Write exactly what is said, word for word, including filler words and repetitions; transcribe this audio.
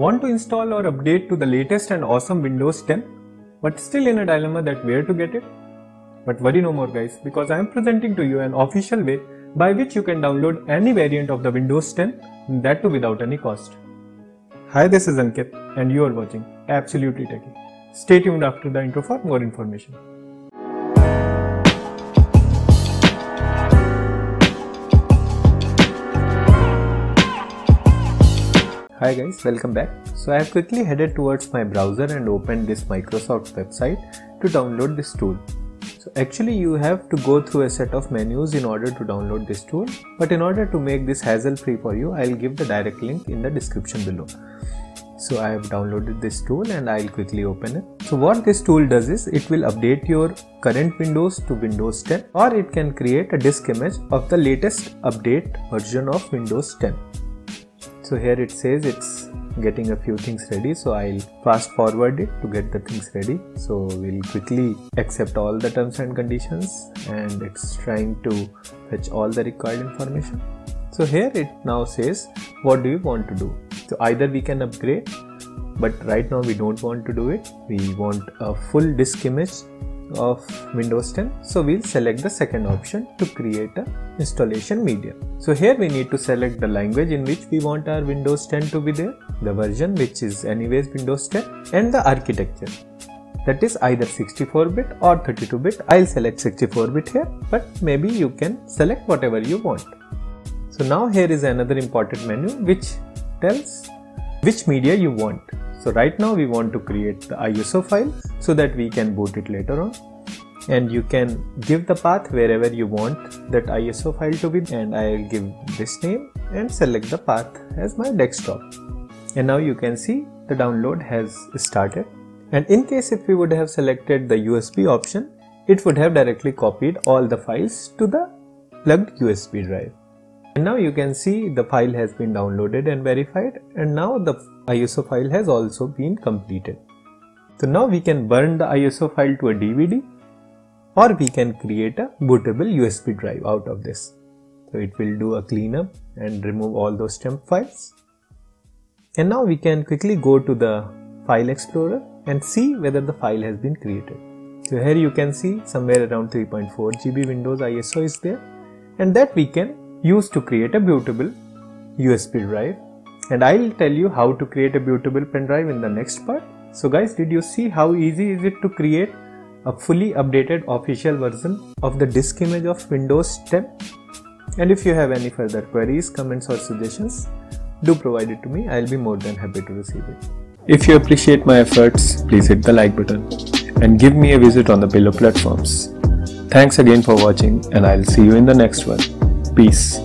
Want to install or update to the latest and awesome Windows ten, but still in a dilemma that where to get it? But worry no more guys, because I am presenting to you an official way by which you can download any variant of the Windows ten, that too without any cost. Hi, this is Ankit and you are watching Absolutely Techie. Stay tuned after the intro for more information. Hi guys, welcome back. So I have quickly headed towards my browser and opened this Microsoft website to download this tool. So actually you have to go through a set of menus in order to download this tool, but in order to make this hassle free for you, I'll give the direct link in the description below. So I have downloaded this tool and I'll quickly open it. So what this tool does is it will update your current Windows to Windows ten, or it can create a disk image of the latest update version of Windows ten. So here it says it's getting a few things ready, so I'll fast forward it to get the things ready. So we'll quickly accept all the terms and conditions, and it's trying to fetch all the required information. So here it now says what do you want to do. So either we can upgrade, but right now we don't want to do it. We want a full disk image of Windows ten, so we'll select the second option to create a installation media. So here we need to select the language in which we want our Windows ten to be there, the version, which is anyways Windows ten, and the architecture, that is either sixty-four bit or thirty-two bit. I'll select sixty-four bit here, but maybe you can select whatever you want. So now here is another important menu which tells which media you want. So right now we want to create the I S O file so that we can boot it later on, and you can give the path wherever you want that I S O file to be, and I'll give this name and select the path as my desktop. And now you can see the download has started, and in case if we would have selected the U S B option, it would have directly copied all the files to the plugged U S B drive. And now you can see the file has been downloaded and verified, and now the I S O file has also been completed. So now we can burn the I S O file to a D V D, or we can create a bootable U S B drive out of this. So it will do a cleanup and remove all those temp files. And now we can quickly go to the file explorer and see whether the file has been created. So here you can see somewhere around three point four G B Windows I S O is there, and that we can use to create a bootable U S B drive. And I'll tell you how to create a bootable pen drive in the next part. So guys, did you see how easy is it to create a fully updated official version of the disk image of Windows ten? And if you have any further queries, comments or suggestions, do provide it to me. I'll be more than happy to receive it. If you appreciate my efforts, please hit the like button and give me a visit on the below platforms. Thanks again for watching, and I'll see you in the next one. Peace.